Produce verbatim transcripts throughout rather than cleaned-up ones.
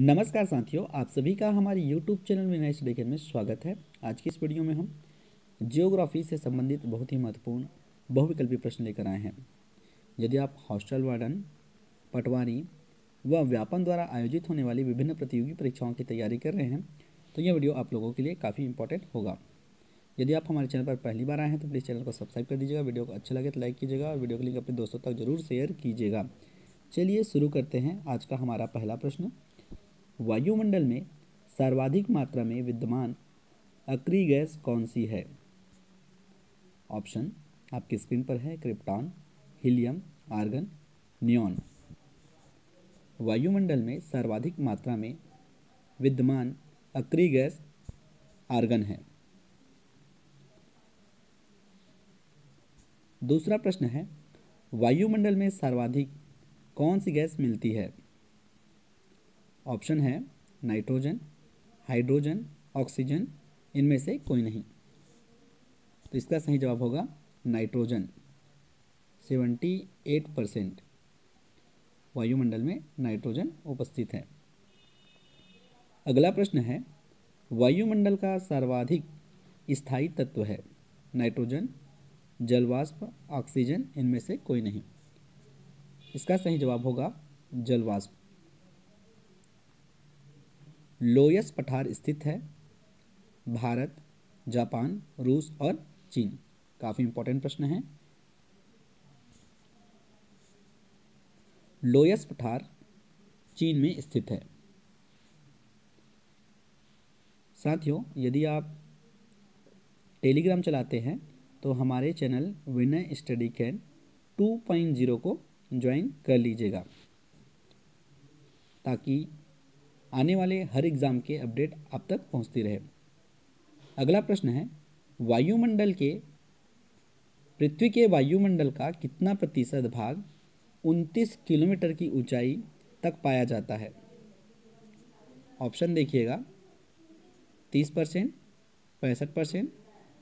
नमस्कार साथियों, आप सभी का हमारे यूट्यूब चैनल में नेक्स्ट लेक्चर में स्वागत है। आज की इस वीडियो में हम जियोग्राफी से संबंधित बहुत ही महत्वपूर्ण बहुविकल्पी प्रश्न लेकर आए हैं। यदि आप हॉस्टल वार्डन, पटवारी व व्यापम द्वारा आयोजित होने वाली विभिन्न प्रतियोगी परीक्षाओं की तैयारी कर रहे हैं तो यह वीडियो आप लोगों के लिए काफ़ी इंपॉर्टेंट होगा। यदि आप हमारे चैनल पर पहली बार आए हैं तो प्लीज़ चैनल को सब्सक्राइब कर दीजिएगा, वीडियो को अच्छा लगे तो लाइक कीजिएगा और वीडियो को लिंक अपने दोस्तों तक जरूर शेयर कीजिएगा। चलिए शुरू करते हैं। आज का हमारा पहला प्रश्न, वायुमंडल में सर्वाधिक मात्रा में विद्यमान अक्रिय गैस कौन सी है? ऑप्शन आपकी स्क्रीन पर है, क्रिप्टॉन, हीलियम, आर्गन, नियॉन। वायुमंडल में सर्वाधिक मात्रा में विद्यमान अक्रिय गैस आर्गन है। दूसरा प्रश्न है, वायुमंडल में सर्वाधिक कौन सी गैस मिलती है? ऑप्शन है नाइट्रोजन, हाइड्रोजन, ऑक्सीजन, इनमें से कोई नहीं। तो इसका सही जवाब होगा नाइट्रोजन। अठहत्तर परसेंट वायुमंडल में नाइट्रोजन उपस्थित है। अगला प्रश्न है, वायुमंडल का सर्वाधिक स्थायी तत्व है? नाइट्रोजन, जलवाष्प, ऑक्सीजन, इनमें से कोई नहीं। इसका सही जवाब होगा जलवाष्प। लोयस पठार स्थित है भारत, जापान, रूस और चीन। काफ़ी इंपॉर्टेंट प्रश्न है। लोयस पठार चीन में स्थित है। साथियों, यदि आप टेलीग्राम चलाते हैं तो हमारे channel Vinay study can two point zero को ज्वाइन कर लीजिएगा ताकि आने वाले हर एग्ज़ाम के अपडेट आप तक पहुंचती रहे। अगला प्रश्न है, वायुमंडल के पृथ्वी के वायुमंडल का कितना प्रतिशत भाग उनतीस किलोमीटर की ऊंचाई तक पाया जाता है? ऑप्शन देखिएगा, तीस परसेंट, पैंसठ परसेंट,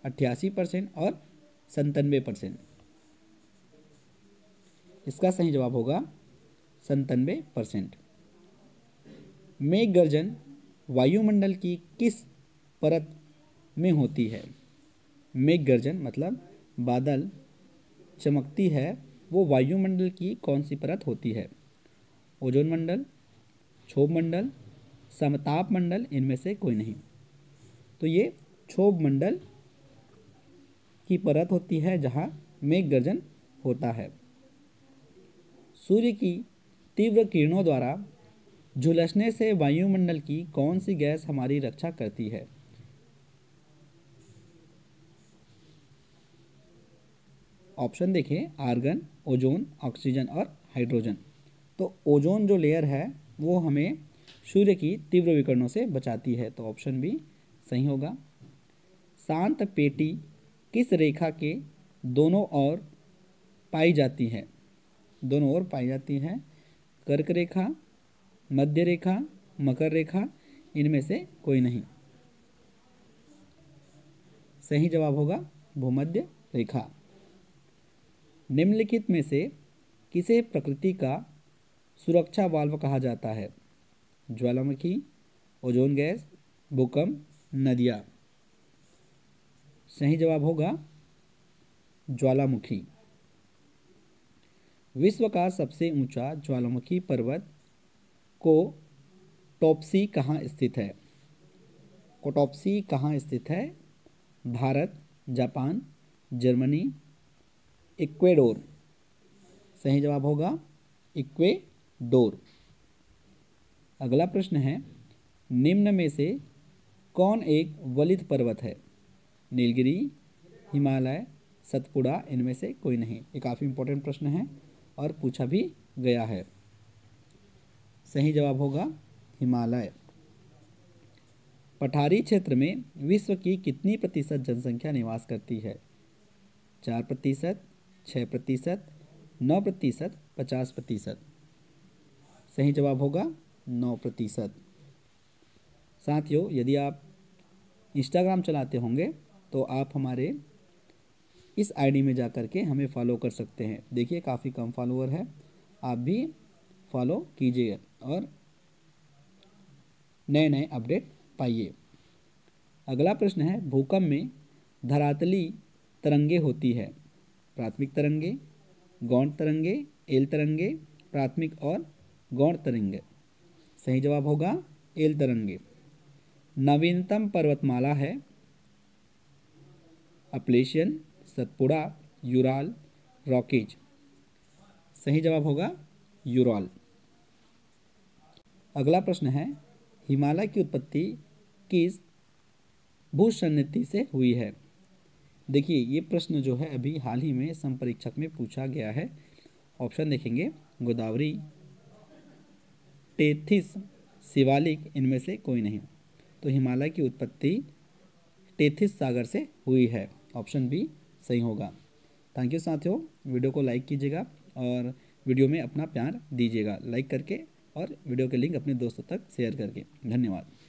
अट्ठासी परसेंट और संतानवे परसेंट। इसका सही जवाब होगा संतानवे परसेंट। मेघ गर्जन वायुमंडल की किस परत में होती है? मेघ गर्जन मतलब बादल चमकती है, वो वायुमंडल की कौन सी परत होती है? ओजोन मंडल, क्षोभ मंडल, समताप मंडल, इनमें से कोई नहीं। तो ये क्षोभ मंडल की परत होती है जहाँ मेघ गर्जन होता है। सूर्य की तीव्र किरणों द्वारा झुलसने से वायुमंडल की कौन सी गैस हमारी रक्षा करती है? ऑप्शन देखें, आर्गन, ओजोन, ऑक्सीजन और हाइड्रोजन। तो ओजोन जो लेयर है वो हमें सूर्य की तीव्र विकिरणों से बचाती है, तो ऑप्शन बी सही होगा। शांत पेटी किस रेखा के दोनों ओर पाई जाती है? दोनों ओर पाई जाती है कर्क रेखा, मध्य रेखा, मकर रेखा, इनमें से कोई नहीं। सही जवाब होगा भूमध्य रेखा। निम्नलिखित में से किसे प्रकृति का सुरक्षा वाल्व कहा जाता है? ज्वालामुखी, ओजोन गैस, भूकंप, नदियाँ। सही जवाब होगा ज्वालामुखी। विश्व का सबसे ऊंचा ज्वालामुखी पर्वत कोटोपसी कहाँ स्थित है? कोटोपसी कहाँ स्थित है? Bharat, Japan, Germany, Ecuador. सही जवाब होगा इक्वेडोर। अगला प्रश्न है, निम्न में से कौन एक वलित पर्वत है? नीलगिरी, हिमालय, सतपुड़ा, इनमें से कोई नहीं। ये काफ़ी इंपॉर्टेंट प्रश्न है और पूछा भी गया है। सही जवाब होगा हिमालय। पठारी क्षेत्र में विश्व की कितनी प्रतिशत जनसंख्या निवास करती है? चार प्रतिशत, छः प्रतिशत, नौ प्रतिशत, पचास प्रतिशत। सही जवाब होगा नौ प्रतिशत। साथियों, यदि आप इंस्टाग्राम चलाते होंगे तो आप हमारे इस आईडी में जा कर के हमें फॉलो कर सकते हैं। देखिए, काफ़ी कम फॉलोअर है, आप भी फॉलो कीजिए और नए नए अपडेट पाइए। अगला प्रश्न है, भूकंप में धरातली तरंगे होती है। प्राथमिक तरंगे, गौण तरंगे, एल तरंगे, प्राथमिक और गौण तरंगे। सही जवाब होगा एल तरंगे। नवीनतम पर्वतमाला है अपलेशियन, सतपुड़ा, यूराल, रॉकीज। सही जवाब होगा यूराल। अगला प्रश्न है, हिमालय की उत्पत्ति किस भूसन्निधि से हुई है। देखिए ये प्रश्न जो है अभी हाल ही में संपरीक्षक में पूछा गया है। ऑप्शन देखेंगे, गोदावरी, टेथिस, शिवालिक, इनमें से कोई नहीं। तो हिमालय की उत्पत्ति टेथिस सागर से हुई है, ऑप्शन बी सही होगा। थैंक यू साथियों, वीडियो को लाइक कीजिएगा और वीडियो में अपना प्यार दीजिएगा लाइक करके और वीडियो के लिंक अपने दोस्तों तक शेयर करके। धन्यवाद।